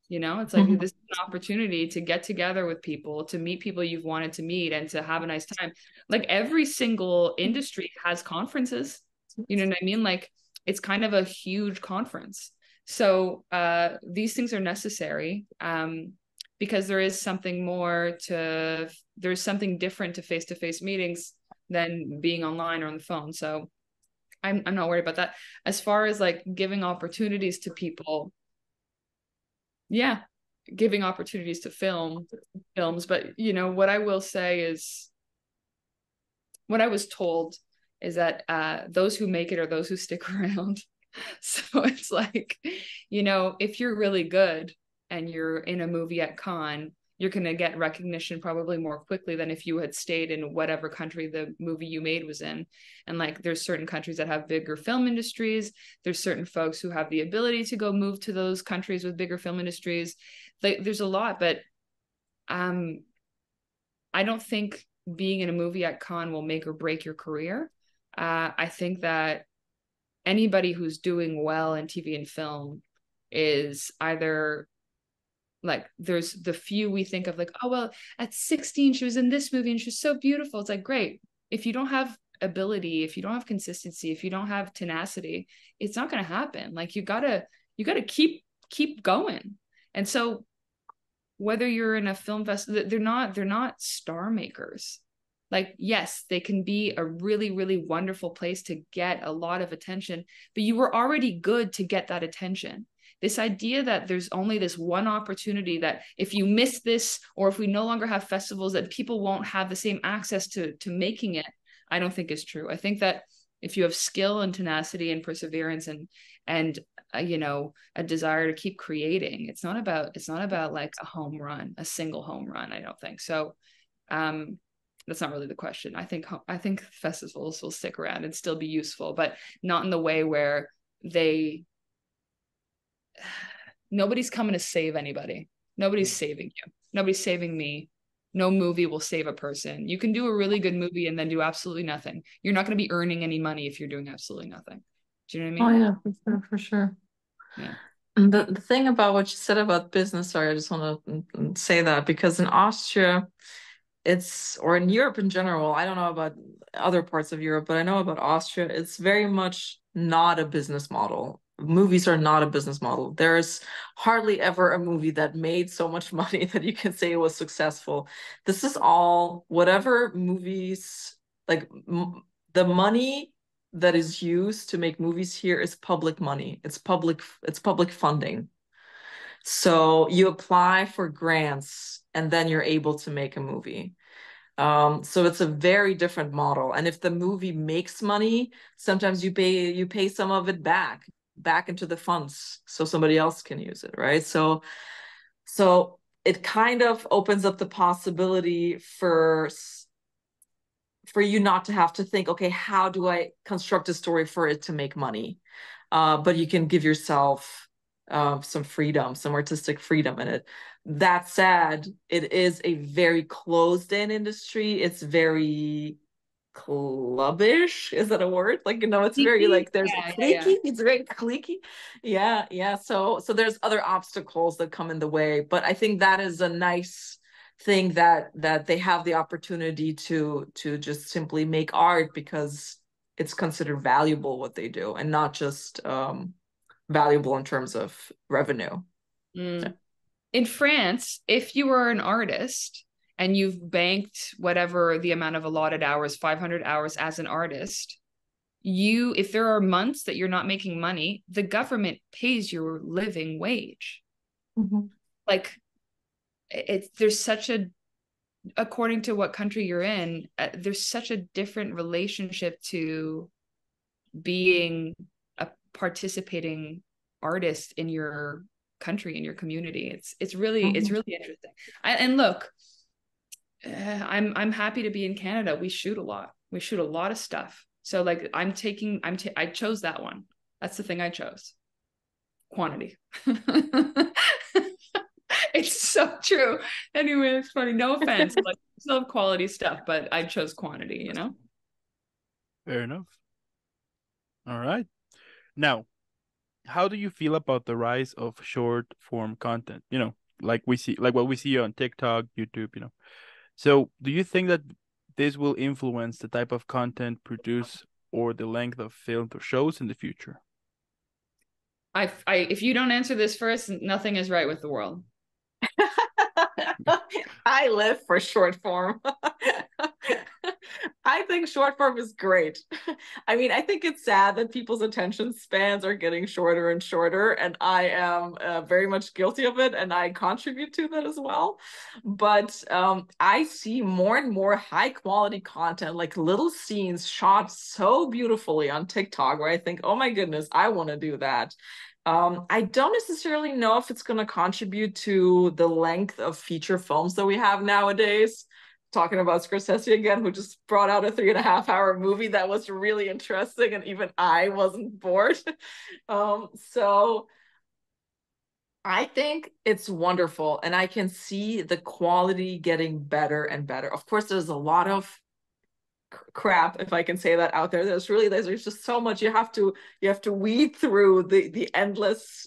you know, it's like, this is an opportunity to get together with people, to meet people you've wanted to meet, and to have a nice time. Like, every single industry has conferences, you know what I mean? Like, it's kind of a huge conference. So these things are necessary. Because there is something there's something different to face-to-face meetings than being online or on the phone. So I'm not worried about that. As far as like giving opportunities to people, yeah, giving opportunities to films. But you know, what I will say is what I was told is that those who make it are those who stick around. So it's like, you know, if you're really good and you're in a movie at Cannes, you're going to get recognition probably more quickly than if you had stayed in whatever country the movie you made was in. And like, there's certain countries that have bigger film industries. There's certain folks who have the ability to go move to those countries with bigger film industries. Like, there's a lot, but I don't think being in a movie at Cannes will make or break your career. I think that anybody who's doing well in TV and film is either like, there's the few we think of like, oh, well, at 16, she was in this movie and she's so beautiful. It's like, great. If you don't have ability, if you don't have consistency, if you don't have tenacity, it's not going to happen. Like, you gotta keep going. And so whether you're in a film festival, they're not star makers. Like, yes, they can be a really, really wonderful place to get a lot of attention, but you were already good to get that attention. This idea that there's only this one opportunity, that if you miss this, or if we no longer have festivals, that people won't have the same access to making it, I don't think is true. I think that if you have skill and tenacity and perseverance and you know, a desire to keep creating, it's not about like a home run, a single home run. I don't think so. That's not really the question. I think festivals will stick around and still be useful, but not in the way where nobody's coming to save anybody. Nobody's saving you. Nobody's saving me. No movie will save a person. You can do a really good movie and then do absolutely nothing. You're not going to be earning any money if you're doing absolutely nothing. Do you know what I mean? Oh yeah, for sure. Yeah. And the thing about what you said about business, sorry, I just want to say that, because in Austria, or in Europe in general, I don't know about other parts of Europe, but I know about Austria, it's very much not a business model. Movies are not a business model. There's hardly ever a movie that made so much money that you can say it was successful. This is all whatever movies, like the money that is used to make movies here is public money. It's public funding. So you apply for grants and then you're able to make a movie. So it's a very different model. And if the movie makes money, sometimes you pay some of it back into the funds so somebody else can use it, right? So it kind of opens up the possibility for you not to have to think, okay, how do I construct a story for it to make money? But you can give yourself some freedom, some artistic freedom in it. That said, it is a very closed-in industry. It's very clubbish, is that a word? Like, you know, it's very like, there's cliquey. Yeah. It's very cliquey. Yeah. So there's other obstacles that come in the way, but I think that is a nice thing that they have the opportunity to just simply make art because it's considered valuable what they do, and not just valuable in terms of revenue. Yeah. In France, if you are an artist and you've banked whatever the amount of allotted hours, 500 hours as an artist, if there are months that you're not making money, the government pays your living wage. Mm-hmm. Like, there's such a, according to what country you're in, there's such a different relationship to being a participating artist in your country, in your community. It's really interesting. And look, I'm happy to be in Canada. We shoot a lot of stuff. So like, I chose that one. That's the thing I chose. Quantity. It's so true. Anyway, it's funny. No offense. Like, I still have quality stuff, but I chose quantity, you know? Fair enough. All right. Now, how do you feel about the rise of short form content? You know, like what we see on TikTok, YouTube, you know? So do you think that this will influence the type of content produced or the length of films or shows in the future? If you don't answer this first, nothing is right with the world. I live for short form. I think short form is great. I mean, I think it's sad that people's attention spans are getting shorter and shorter, and I am very much guilty of it, and I contribute to that as well. But I see more and more high quality content, like little scenes shot so beautifully on TikTok, where I think, oh my goodness, I want to do that. I don't necessarily know if it's going to contribute to the length of feature films that we have nowadays. Talking about Scorsese again, who just brought out a 3.5 hour movie that was really interesting, and even I wasn't bored. So I think it's wonderful, and I can see the quality getting better and better. Of course, there's a lot of crap, if I can say that, out there. There's just so much you have to weed through the endless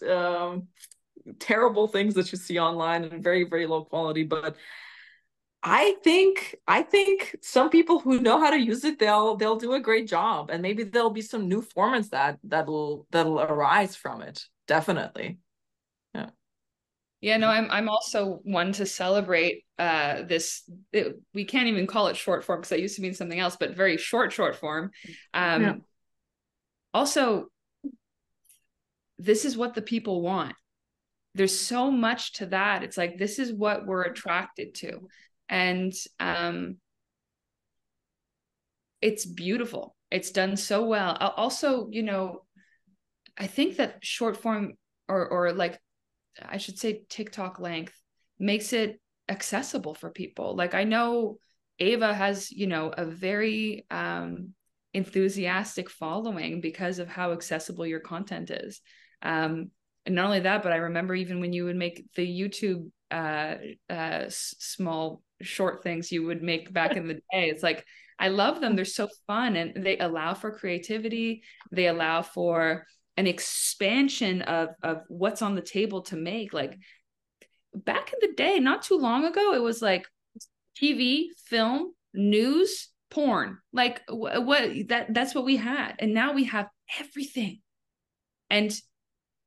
terrible things that you see online, and very, very low quality. But I think some people who know how to use it, they'll do a great job, and maybe there'll be some new formats that'll arise from it. Definitely. Yeah, no, I'm also one to celebrate we can't even call it short form, because that used to mean something else, but very short form. Yeah. Also, this is what the people want. There's so much to that. It's like, this is what we're attracted to. And it's beautiful. It's done so well. Also, you know, I think that short form or like, I should say TikTok length makes it accessible for people. Like, I know Eva has, you know, a very enthusiastic following because of how accessible your content is. And not only that, but I remember even when you would make the YouTube small short things you would make back in the day. It's like, I love them. They're so fun, and they allow for creativity. They allow for an expansion of what's on the table to make. Like, back in the day, not too long ago, it was like TV, film, news, porn. Like, that's what we had. And now we have everything. And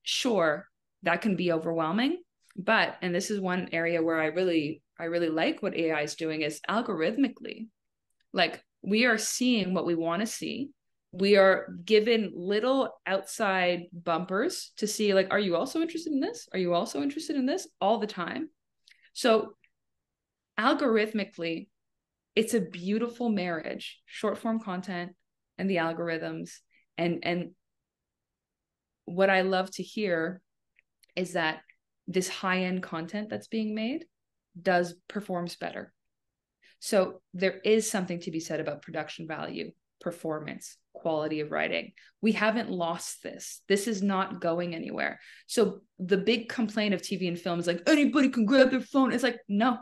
sure, that can be overwhelming, but, and this is one area where I really like what AI is doing, is algorithmically, like, we are seeing what we want to see. We are given little outside bumpers to see, like, are you also interested in this? Are you also interested in this? All the time. So algorithmically, it's a beautiful marriage, short form content and the algorithms. And what I love to hear is that this high-end content that's being made performs better. So there is something to be said about production value, performance, quality of writing. We haven't lost this. This is not going anywhere. So the big complaint of TV and film is like, anybody can grab their phone. It's like, no,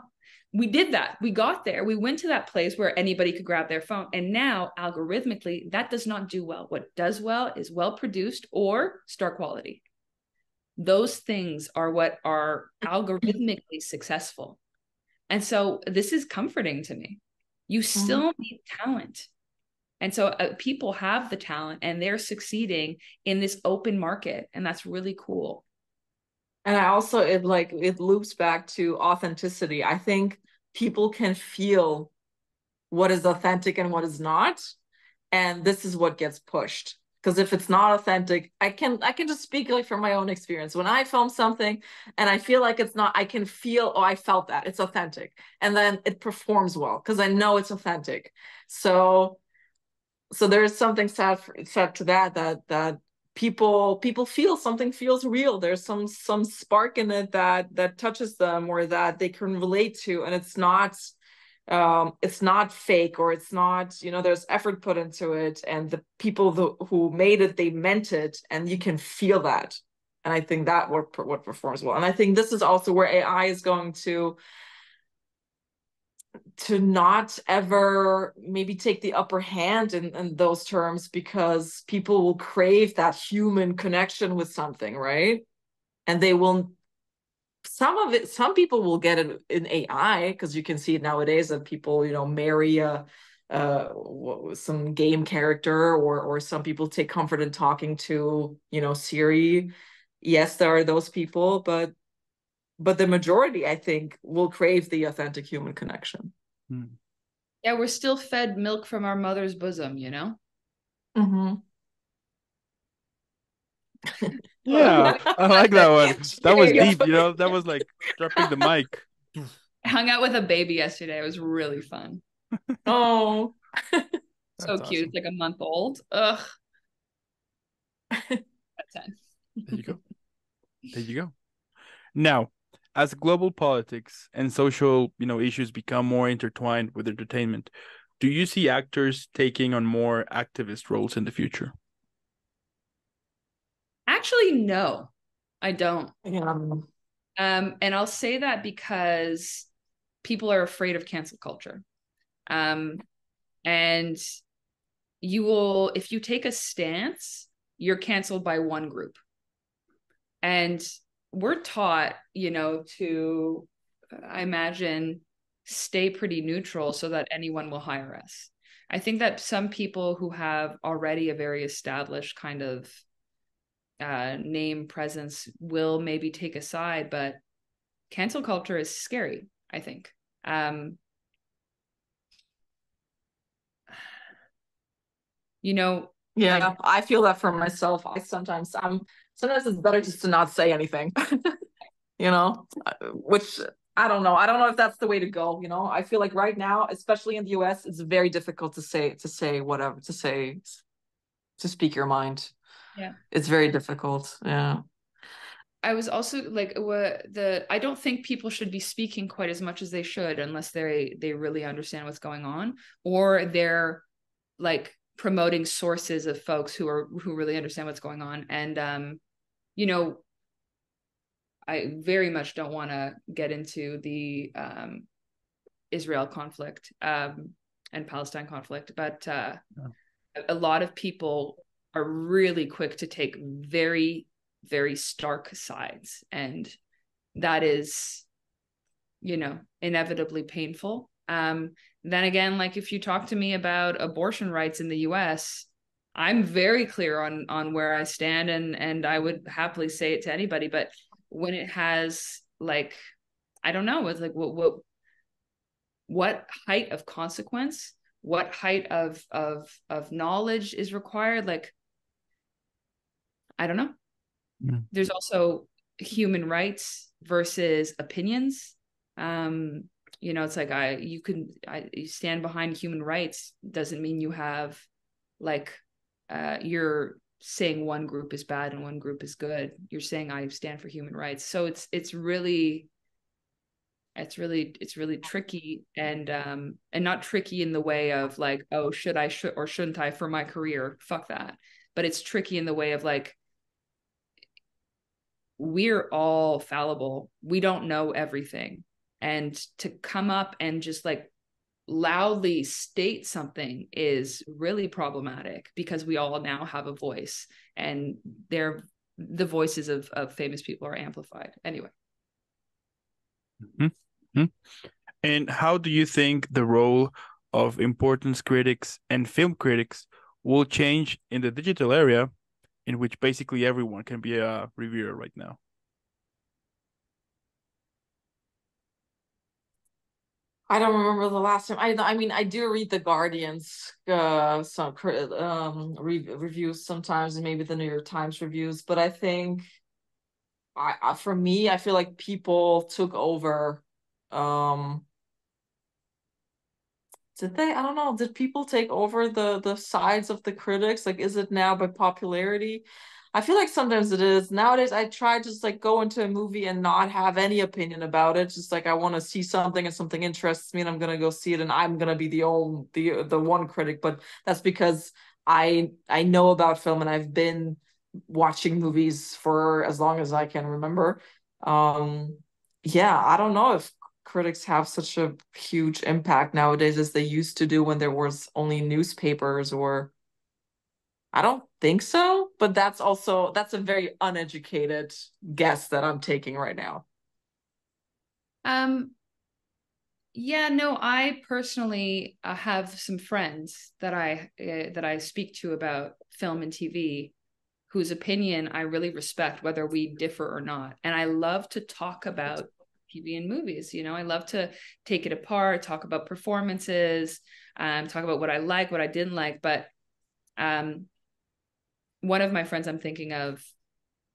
we did that. We got there. We went to that place where anybody could grab their phone. And now algorithmically, that does not do well. What does well is well-produced or star quality. Those things are what are algorithmically successful. And so this is comforting to me. You still need talent. And so people have the talent, and they're succeeding in this open market. And that's really cool. And I also, it loops back to authenticity. I think people can feel what is authentic and what is not. And this is what gets pushed. Because if it's not authentic, I can just speak, like, from my own experience. When I film something and I feel like it's not, I can feel, oh, I felt that. It's authentic. And then it performs well because I know it's authentic. So there is something sad to that people feel something feels real. There's some spark in it that touches them, or that they can relate to, and it's not fake, or it's not, you know, there's effort put into it, and the people who made it, they meant it, and you can feel that. And I think that what performs well. And I think this is also where AI is going to not ever maybe take the upper hand in those terms, because people will crave that human connection with something, right? And they will. Some people will get it in AI, because you can see it nowadays that people, you know, marry some game character, or some people take comfort in talking to, you know, Siri. Yes, there are those people, but the majority, I think, will crave the authentic human connection. Yeah, we're still fed milk from our mother's bosom, you know? Mm-hmm. Yeah, I like that one. That was deep, you know? That was like dropping the mic. I hung out with a baby yesterday. It was really fun. Oh. So that's cute. Awesome. It's like a month old. Ugh. That's 10. There you go. There you go. Now, as global politics and social, you know, issues become more intertwined with entertainment, do you see actors taking on more activist roles in the future? Actually, no, I don't. Yeah. And I'll say that because people are afraid of cancel culture. And you will, if you take a stance, you're canceled by one group. And we're taught, you know, to, I imagine, stay pretty neutral so that anyone will hire us. I think that some people who have already a very established kind of name presence will maybe take a side, but cancel culture is scary, I think. You know, yeah, I feel that for myself. Sometimes it's better just to not say anything, you know, which I don't know. I don't know if that's the way to go. You know, I feel like right now, especially in the US, it's very difficult to speak your mind. Yeah. It's very difficult. Yeah. I was also like, I don't think people should be speaking quite as much as they should unless they really understand what's going on, or they're like promoting sources of folks who really understand what's going on. And, you know, I very much don't want to get into the Israel conflict and Palestine conflict, but a lot of people are really quick to take very, very stark sides. And that is, you know, inevitably painful. Then again, like if you talk to me about abortion rights in the US, I'm very clear on where I stand, and I would happily say it to anybody. But when it has, like, I don't know, it's like what height of consequence, what height of knowledge is required? Like, I don't know. Yeah. There's also human rights versus opinions. You know, it's like you stand behind human rights doesn't mean you have like you're saying one group is bad and one group is good. You're saying I stand for human rights. So it's really tricky, and not tricky in the way of like, oh, should I or shouldn't I for my career? Fuck that. But it's tricky in the way of like, we're all fallible. We don't know everything. And to come up and just like loudly state something is really problematic, because we all now have a voice, and the voices of famous people are amplified anyway. Mm-hmm. Mm-hmm. And how do you think the role of importance critics and film critics will change in the digital area, in which basically everyone can be a reviewer right now? I don't remember the last time. I mean, I do read The Guardian's reviews sometimes, and maybe the New York Times reviews. But I think, for me, I feel like people took over. Did they? I don't know. Did people take over the sides of the critics? Like, is it now by popularity? I feel like sometimes it is. Nowadays, I try just like go into a movie and not have any opinion about it. Just like I want to see something, and something interests me, and I'm gonna go see it, and I'm gonna be the one critic. But that's because I know about film, and I've been watching movies for as long as I can remember. Yeah, I don't know if critics have such a huge impact nowadays as they used to do when there was only newspapers, or I don't think so, but that's a very uneducated guess that I'm taking right now. Yeah, no, I personally have some friends that I speak to about film and TV, whose opinion I really respect, whether we differ or not. And I love to talk about TV and movies. You know, I love to take it apart, talk about performances, talk about what I like, what I didn't like. But one of my friends I'm thinking of,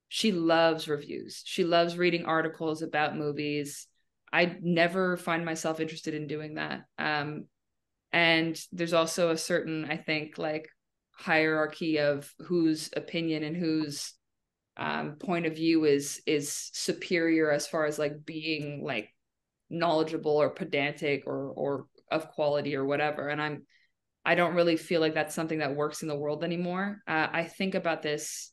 she loves reviews. She loves reading articles about movies. I never find myself interested in doing that. And there's also a certain, I think, like hierarchy of whose opinion and whose point of view is superior as far as like being like knowledgeable or pedantic or of quality or whatever. And I don't really feel like that's something that works in the world anymore. I think about this.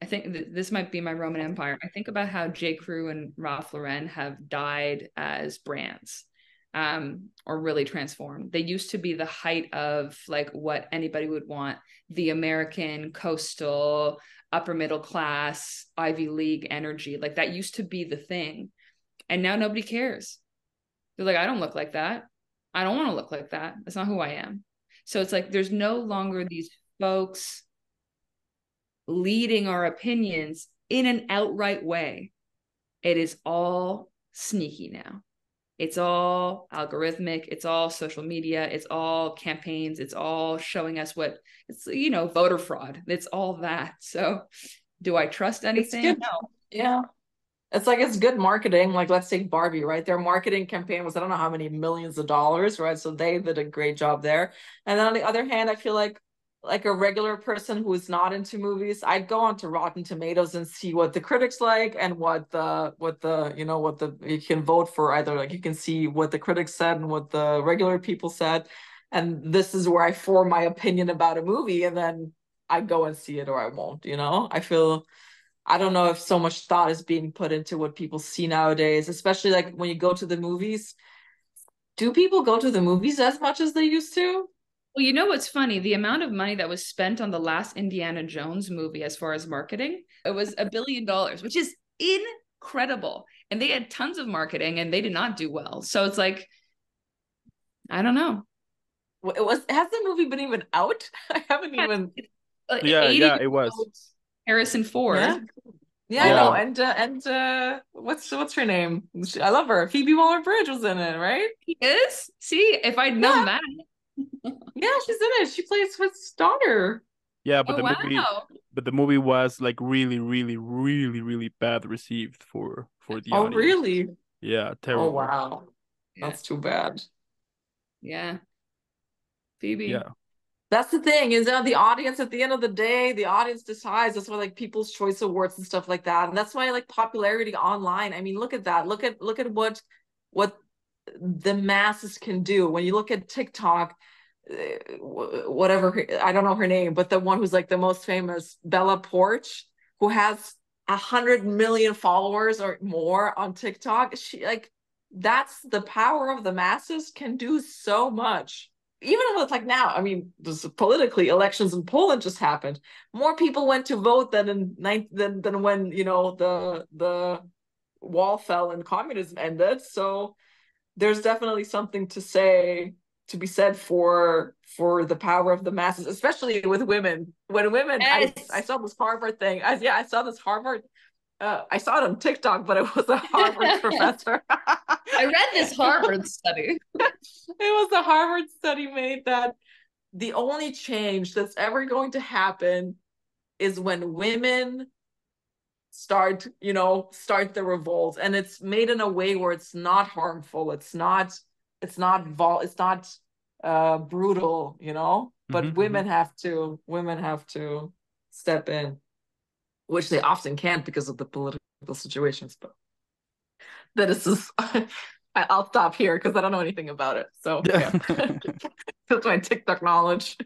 I think this might be my Roman Empire. I think about how J. Crew and Ralph Lauren have died as brands, or really transformed. They used to be the height of like what anybody would want, the American coastal upper middle class Ivy League energy. Like that used to be the thing, and now nobody cares. They're like, I don't look like that. I don't want to look like that. That's not who I am. So it's like there's no longer these folks leading our opinions in an outright way. It is all sneaky now. It's all algorithmic. It's all social media. It's all campaigns. It's all showing us what it's, you know, voter fraud. It's all that. So do I trust anything? No. Yeah. It's like, it's good marketing. Like, let's take Barbie, right? Their marketing campaign was, I don't know how many millions of dollars, right? So they did a great job there. And then on the other hand, I feel like a regular person who is not into movies, I'd go onto Rotten Tomatoes and see what the critics like and what you can vote for either. Like you can see what the critics said and what the regular people said. And this is where I form my opinion about a movie, and then I go and see it or I won't, you know? I feel, I don't know if so much thought is being put into what people see nowadays, especially like when you go to the movies. Do people go to the movies as much as they used to? Well, you know what's funny? The amount of money that was spent on the last Indiana Jones movie as far as marketing, it was $1 billion, which is incredible. And they had tons of marketing and they did not do well. So it's like, I don't know. Has the movie been even out? I haven't even. Yeah, it was. Harrison Ford. Yeah. I know. And what's her name? I love her. Phoebe Waller-Bridge was in it, right? He is? See, if I'd known that. Yeah, she's in it. She plays his daughter. Yeah, but the movie was like really, really, really, really bad received for the audience. Oh, really? Yeah, terrible. Oh, wow. Yeah. That's too bad. Yeah. Phoebe. Yeah. That's the thing, is that the audience, at the end of the day, the audience decides. That's why like People's Choice Awards and stuff like that. And that's why like popularity online. I mean, look at that. Look at what the masses can do. When you look at TikTok, whatever, I don't know her name, but the one who's like the most famous, Bella Poarch, who has 100 million followers or more on TikTok. She, like, that's the power of the masses, can do so much. Even though it's like now, I mean, politically, elections in Poland just happened. More people went to vote than when, you know, the wall fell and communism ended. So there's definitely something to be said for the power of the masses, especially with women. When women, yes. I saw this Harvard thing. I saw this Harvard. I saw it on TikTok, but it was a Harvard professor. I read this Harvard study. It was a Harvard study made that the only change that's ever going to happen is when women start the revolt, and it's made in a way where it's not harmful. It's not brutal, you know, but mm-hmm. women have to step in, which they often can't because of the political situations. But that is, I'll stop here because I don't know anything about it. So yeah. That's my TikTok knowledge.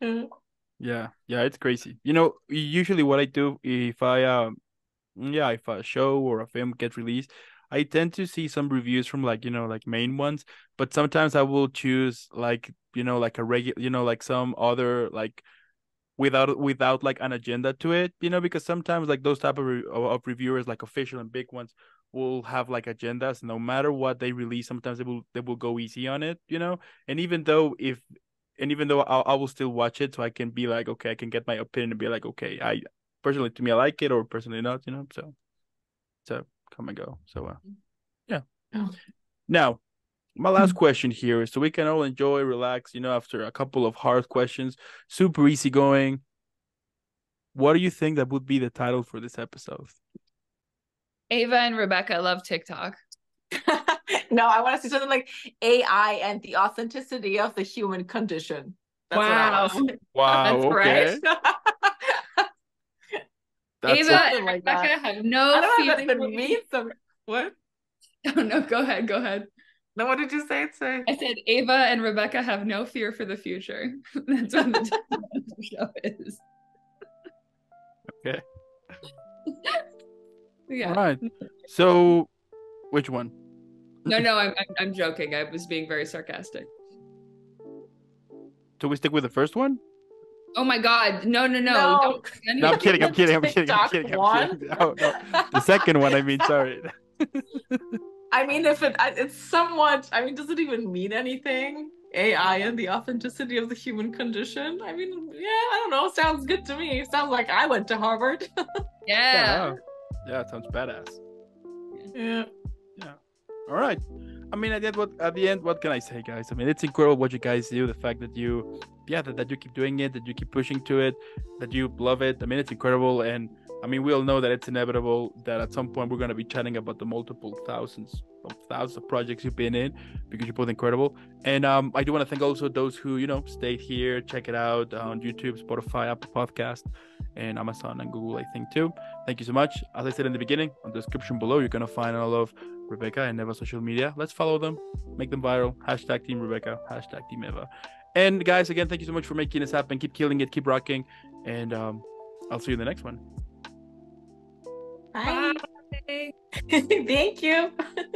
Yeah, it's crazy. You know, usually what I do if a show or a film gets released, I tend to see some reviews from like, you know, like main ones, but sometimes I will choose like, you know, like a regular, you know, like some other like without like an agenda to it, you know, because sometimes like those type of reviewers, like official and big ones, will have like agendas. No matter what they release, sometimes they will go easy on it, you know. And even though I will still watch it, so I can be like, okay, I can get my opinion and be like, okay, I personally, to me, I like it, or personally not, you know. So come and go. So Yeah. Oh. Now, my last question here is so we can all enjoy, relax, you know, after a couple of hard questions, super easy going. What do you think that would be the title for this episode? Eva and Rebecca love TikTok. No, I want to say something like AI and the authenticity of the human condition. That's wow. That's okay. That's Eva and like Rebecca have no I don't know feeling. That even means something. What? Oh, no, go ahead. No, what did you say? I said Eva and Rebecca have no fear for the future. That's what the show is. Okay. Yeah. All right. So, which one? No, I'm joking. I was being very sarcastic. Do we stick with the first one? Oh my God! No. Don't. No, I'm kidding. Oh, no. The second one. I mean, sorry. I mean, if it's somewhat. I mean, does it even mean anything? AI and the authenticity of the human condition. I mean, yeah, I don't know. Sounds good to me. Sounds like I went to Harvard. Yeah. Yeah, it sounds badass. Yeah. All right. I mean, at the end, what can I say, guys? I mean, it's incredible what you guys do. The fact that you, that you keep doing it, that you keep pushing to it, that you love it. I mean, it's incredible. And I mean, we all know that it's inevitable that at some point we're going to be chatting about the multiple thousands of projects you've been in because you're both incredible. And I do want to thank also those who, stayed here, check it out on YouTube, Spotify, Apple Podcast, and Amazon and Google, I think, too. Thank you so much. As I said in the beginning, on the description below, you're going to find all of Rebecca and Eva's social media. Let's follow them, make them viral. #TeamRebecca, #TeamEva. And guys, again, thank you so much for making this happen. Keep killing it, keep rocking, and I'll see you in the next one. Bye. Thank you.